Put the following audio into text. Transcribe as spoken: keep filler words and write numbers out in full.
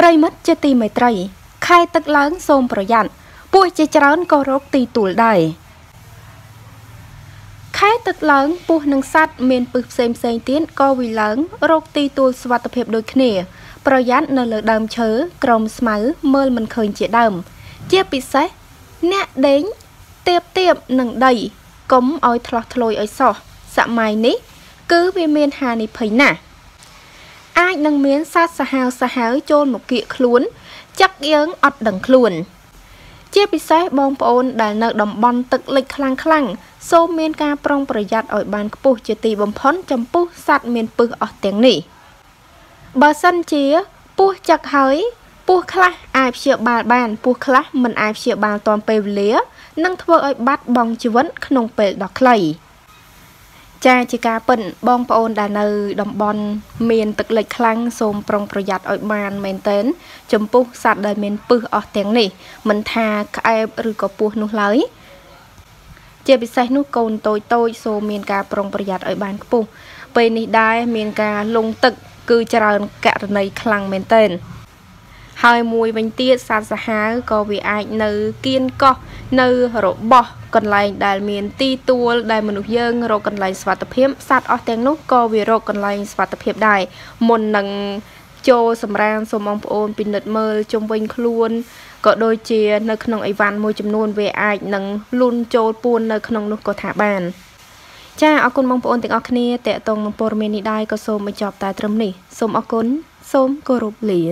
ปริมัดเจตีเมตรัยใครตักล้างโซมประยันป่วยเจจร้อนก็รกตีตูลได้ใครตักล้างปูนังสัตว์เมนปึกเซมเซนตีนก็วิล้างโรคตีตูลสวัสดิเพ็บโดยเหนี่ยประยันนเลือดดำเชื้อกรมสมัยเมื่อมันเคยเจดำเจี๊ยปิดเซเนะเด้งเตียบเตียบหนังใดก้มอ้อยทลอทลอยอ้อยสอสมัยนี้cứ วิเมนหาในเผยหน่ะไอ้นังเมียนสัตว์สหายสหายโจนหมกเกี่ยขลุ่นจักเยื้องอดดังขลุ่นเจี๊ยปิดเซบองปอนได้เนื้อดำบอลตึกเล็กคลังคลังโซเมนการปรองประหยัดอ่อยบานปูเจตีบมพ้นจำปูสัตว์เมนปือออกเตียงนี่บาสันเจียปูจักเฮยปูคละอายเชียบาบานปูคละมันอายเชียบาตอนเปรเลียนั่งทว่าอ่อยบัดบองชีวันขนมเปิดดอกไคลใจจิกาเป็นบองปอนดาเนอดำบอลเมนตึกเล็กคลังโซมปรองประหยัดอ่อยบานเมนเต้นจำปูสัตว์ได้เมนปือออกเตียงนี่มันทาไอหรือกปูนุ่งไหลเจปิไซนุกลโตยโตยโซเมียนกาปรงประหยัดอ่อยบานปุ่งไปนี่ได้เมียนกาลงตึกคือเจริญกะในคลังเมนเตนหายมวยบันเตี้ยสารสหายก็วิไอเนื้อเกียนก็เนื้อโรบอกันไหลได้เมียนตีตัวได้มนุษย์ยังโรกันไหลสวัสดิเพียมสัตว์ออกแตงนุก็วิโรกันไหลสวัสดิเพียมได้มนนังโจสำแรงสมองโอนปินเดเมอจมวิงคลูนก็โดยเชียในขนมไอวันมวยจำนวนเวไอหนังลุนโจปูนในขนมนุกถาบานจ้าอกุลมองโอนติงอคเนแต่ตรงมองโปรเมนิได้ก็สมไปจอบตาตรมนี่สมอกุลสมกรุบเหลีย